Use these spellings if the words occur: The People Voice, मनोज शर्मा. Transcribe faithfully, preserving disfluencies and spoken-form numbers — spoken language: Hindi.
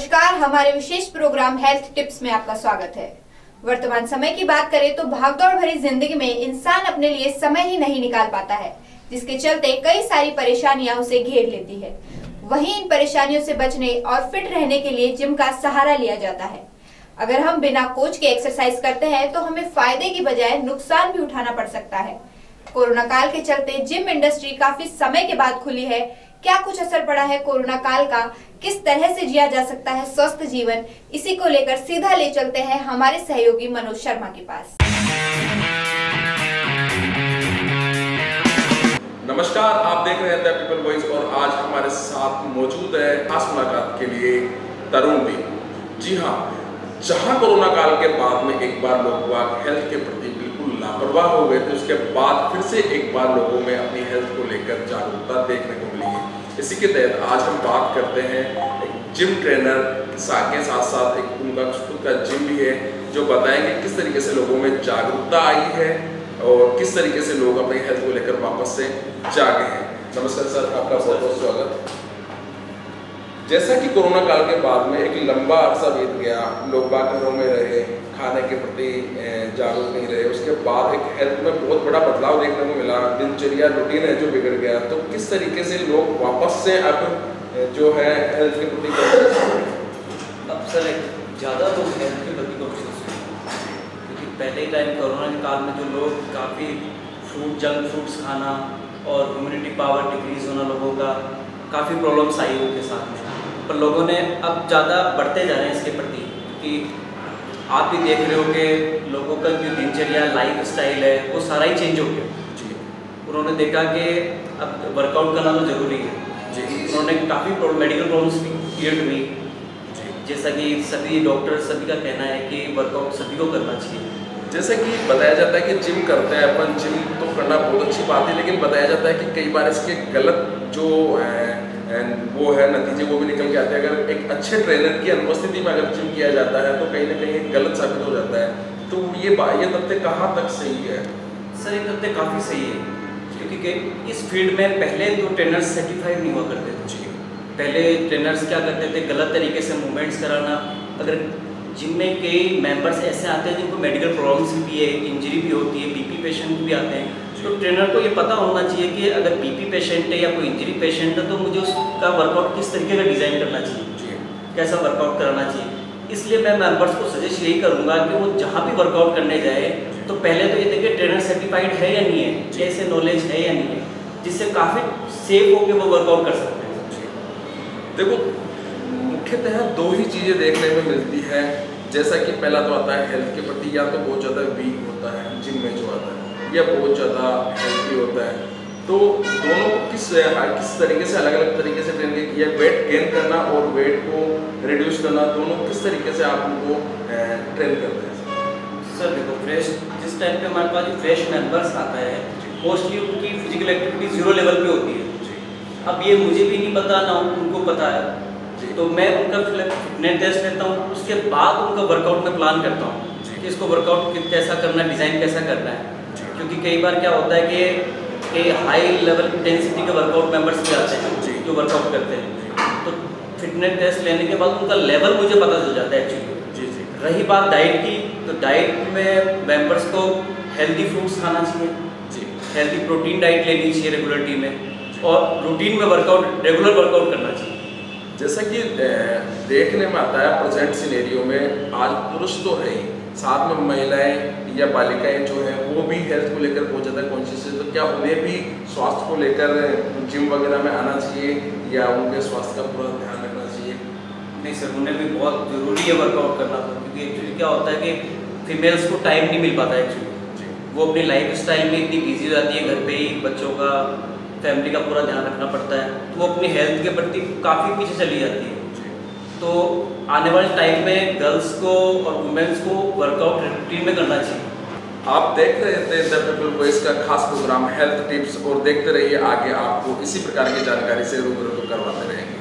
नमस्कार, हमारे विशेष प्रोग्राम हेल्थ टिप्स में आपका स्वागत है। वर्तमान समय की बात करें तो भागदौड़ भरी जिंदगी में इंसान अपने लिए समय ही नहीं निकाल पाता है, जिसके चलते कई सारी परेशानियां उसे घेर लेती है। वहीं इन परेशानियों से बचने और फिट रहने के लिए जिम का सहारा लिया जाता है। अगर हम बिना कोच के एक्सरसाइज करते हैं तो हमें फायदे की बजाय नुकसान भी उठाना पड़ सकता है। कोरोना काल के चलते जिम इंडस्ट्री काफी समय के बाद खुली है। क्या कुछ असर पड़ा है कोरोना काल का, किस तरह से जिया जा सकता है स्वस्थ जीवन, इसी को लेकर सीधा ले चलते हैं हमारे सहयोगी मनोज शर्मा के पास। नमस्कार, आप देख रहे हैं द पीपल वॉइस और आज हमारे साथ मौजूद है खास मुलाकात के लिए तरुण जी। जी हाँ, जहाँ कोरोना काल के बाद में एक बार लोग हेल्थ के प्रति बिल्कुल लापरवाह हो गए थे, उसके बाद फिर से एक बार लोगों में अपनी हेल्थ को लेकर जागरूकता देखने को मिली है। इसी के तहत आज हम बात करते हैं एक जिम ट्रेनर के साथ साथ एक उनका खुद का जिम भी है, जो बताएंगे किस तरीके से लोगों में जागरूकता आई है और किस तरीके से लोग अपनी हेल्थ को लेकर वापस से जागे हैं। नमस्कार सर, आपका बहुत बहुत स्वागत। जैसा कि कोरोना काल के बाद में एक लंबा अरसा बीत गया, लोग बाग घरों में रहे, खाने के प्रति जागरूक नहीं रहे, उसके बाद एक हेल्थ में बहुत बड़ा बदलाव देखने को मिला। दिनचर्या रूटीन है जो बिगड़ गया, तो किस तरीके से लोग वापस से अब जो है हेल्थ के प्रति कॉन्शियस अब सर ज़्यादा लोग हेल्थ के प्रति कॉन्शियस हैं, क्योंकि पहले टाइम कोरोना के काल में जो लोग काफ़ी फ्रूट जंक फ्रूट्स खाना और इम्यूनिटी पावर डिक्रीज होना, लोगों का काफ़ी प्रॉब्लम्स आई उनके साथ में, पर लोगों ने अब ज़्यादा बढ़ते जा रहे हैं इसके प्रति। कि आप भी देख रहे हो कि लोगों का जो दिनचर्या लाइफ स्टाइल है वो सारा ही चेंज हो गया। उन्होंने देखा कि अब वर्कआउट करना तो जरूरी है जी। उन्होंने काफ़ी मेडिकल प्रॉब्लम्स भी क्रिएट हुई, जैसा कि सभी डॉक्टर सभी का कहना है कि वर्कआउट सभी को करना चाहिए। जैसे कि बताया जाता है कि जिम करते हैं अपन, जिम तो करना बहुत अच्छी बात है, लेकिन बताया जाता है कि कई बार इसके गलत जो है वो है नतीजे वो भी निकल के आते हैं। अगर एक अच्छे ट्रेनर की अनुपस्थिति में अगर जिम किया जाता है तो कहीं ना कहीं गलत साबित हो जाता है। तो ये ये तथ्य कहाँ तक सही है सर? ये तथ्य काफ़ी सही है, क्योंकि इस फील्ड में पहले तो ट्रेनर्स सर्टिफाइड नहीं हुआ करते थे जी। पहले ट्रेनर्स क्या करते थे, गलत तरीके से मूवमेंट्स कराना। अगर जिम में कई मेंबर्स ऐसे आते हैं जिनको मेडिकल प्रॉब्लम्स भी है, इंजरी भी होती है, बीपी पेशेंट भी आते हैं, तो ट्रेनर को ये पता होना चाहिए कि अगर बीपी पेशेंट है या कोई इंजरी पेशेंट है तो मुझे उसका वर्कआउट किस तरीके का डिज़ाइन करना चाहिए, कैसा वर्कआउट कराना चाहिए। इसलिए मैं मेम्बर्स को सजेस्ट यही करूँगा कि वो जहाँ भी वर्कआउट करने जाए तो पहले तो ये देखिए ट्रेनर सर्टिफाइड है या नहीं है, जैसे नॉलेज है या नहीं है, जिससे काफ़ी सेफ होकर वो वर्कआउट कर सकते हैं जी। देखो, मुख्यतः दो ही चीज़ें देखने को मिलती है। जैसा कि पहला तो आता है हेल्थ के प्रति, या तो बहुत ज़्यादा वीक होता है जिम में जो आता है, या बहुत ज़्यादा हेल्थी होता है। तो दोनों को किस किस तरीके से अलग अलग तरीके से ट्रेन किया, वेट गेन करना और वेट को रिड्यूस करना, दोनों किस तरीके से आप उनको ट्रेन करते हैं? सर देखो, फ्रेश जिस टाइम पे हमारे पास फ्रेश मेंबर्स आता है, मोस्टली उनकी फिजिकल एक्टिविटी जीरो लेवल पे होती है। अब ये मुझे भी नहीं पता, ना उनको पता है, तो मैं उनका फिटनेस टेस्ट लेता हूँ, उसके बाद उनका वर्कआउट में प्लान करता हूँ कि इसको वर्कआउट कैसा करना है, डिज़ाइन कैसा करना है। क्योंकि कई बार क्या होता है कि हाई लेवल इंटेंसिटी के वर्कआउट मेम्बर्स भी आते हैं जो वर्कआउट करते हैं, तो फिटनेस टेस्ट लेने के बाद उनका लेवल मुझे पता चल जाता है एक्चुअली। रही बात डाइट की, तो डाइट में मेंबर्स को हेल्दी फ्रूट्स खाना चाहिए जी, हेल्दी प्रोटीन डाइट लेनी चाहिए रेगुलरिटी में, और रूटीन में वर्कआउट रेगुलर वर्कआउट करना चाहिए। जैसा कि देखने में आता है प्रेजेंट सिनेरियो में, आज पुरुष तो है ही, साथ में महिलाएं या बालिकाएं जो हैं वो भी हेल्थ को लेकर बहुत ज़्यादा कॉन्शियस है। तो क्या उन्हें भी स्वास्थ्य को लेकर जिम वगैरह में आना चाहिए, या उनके स्वास्थ्य का पूरा ध्यान रखना चाहिए? नहीं सर, उन्हें भी बहुत ज़रूरी है वर्कआउट करना, तो क्योंकि एक्चुअली क्या होता है कि फीमेल्स को टाइम नहीं मिल पाता है एक्चुअली, वो अपनी लाइफ स्टाइल में इतनी बिजी हो जाती है, घर पे ही बच्चों का फैमिली का पूरा ध्यान रखना पड़ता है, तो वो अपनी हेल्थ के प्रति काफ़ी पीछे चली जाती है। तो आने वाले टाइम में गर्ल्स को और वुमेंस को वर्कआउट रूटीन में करना चाहिए। आप देख रहे थे द पीपल वॉइस का खास प्रोग्राम हेल्थ टिप्स, और देखते रहिए आगे आपको इसी प्रकार की जानकारी से रूबरू करवाते रहेंगे।